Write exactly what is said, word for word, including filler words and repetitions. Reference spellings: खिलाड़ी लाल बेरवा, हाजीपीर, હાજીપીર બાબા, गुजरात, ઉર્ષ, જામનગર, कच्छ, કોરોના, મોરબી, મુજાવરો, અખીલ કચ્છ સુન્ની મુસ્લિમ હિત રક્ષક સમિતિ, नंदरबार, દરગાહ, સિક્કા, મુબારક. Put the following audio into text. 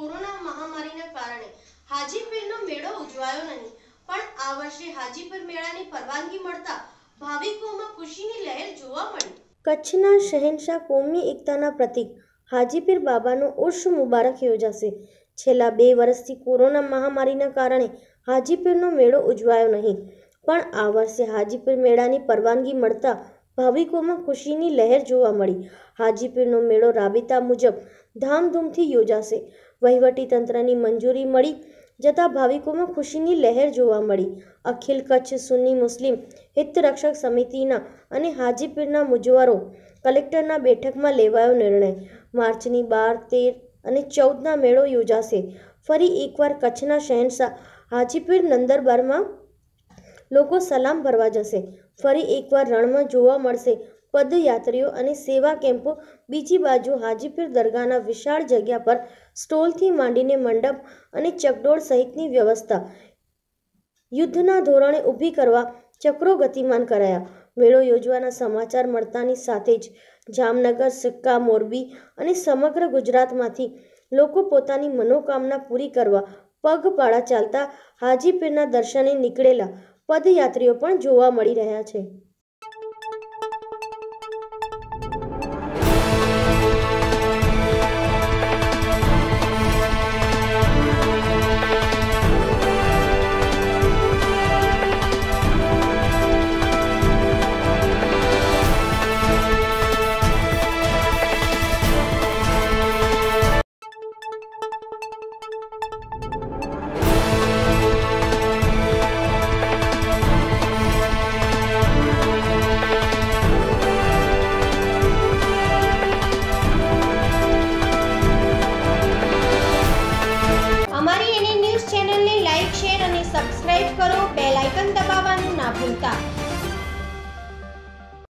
Corona महामारीना कारणे हाजीपीरनो मेळो उजवायो नहीं, पण आ वर्षे हाजीपीर मेळानी परवानगी मळता भाविकोमां खुशीनी लहर जोवा मळी। कच्छना शहनशाह कौमी एकताना प्रतीक हाजीपीर बाबानो उर्स मुबारक योजाशे। छेल्ला बे वर्षथी कोरोना महामारीना कारणे हाजीपीरनो मेळो उजवायो नहीं, पण आ वर्षे हाजीपीर मेळानी परवानगी मळता भाविकोमां खुशीनी लहर जोवा मळी। हाजीपीरनो मेळो राबेता मुजब धामधूमथी योजाशे। वहीवटी तंत्रनी मंजूरी मळी जता भाविकोमां खुशीनी लहर जोवा मळी। अखिल कच्छ सुन्नी मुस्लिम हित रक्षक समितिना अने हाजीपीरना मुजवारो कलेक्टरना बेठकमां लेवायो निर्णय। मार्चनी बार तेर अने चौदना मेळो योजाशे। फरी एकवार कच्छना शहनशाह हाजीपीर नंदरबारमां लोको सलाम भरवा जशे। फरी एकवार रणमां जोवा मळशे पदयात्रीओ अने सेवा केम्पो। बीजी बाजु हाजीपीर दरगाहना विशाळ जग्या पर स्टोलथी मांडीने मंडप अने चकडोळ सहितनी व्यवस्था युद्धना धोरणे ऊभी करवा चक्रो गतिमान कराया। मेळो योजवाना समाचार मळतानी साथे ज जामनगर, सिक्का, मोरबी अने समग्र गुजरातमांथी लोको पोतानी मनोकामना पूरी करवा पगपाळा चालता हाजीपीरना दर्शने निकळेला पदयात्रीओ पण जोवा मळी रह्या छे। लाइक, शेयर और सब्सक्राइब करो। बेल आइकन दबावવાનું ના ભૂલતા।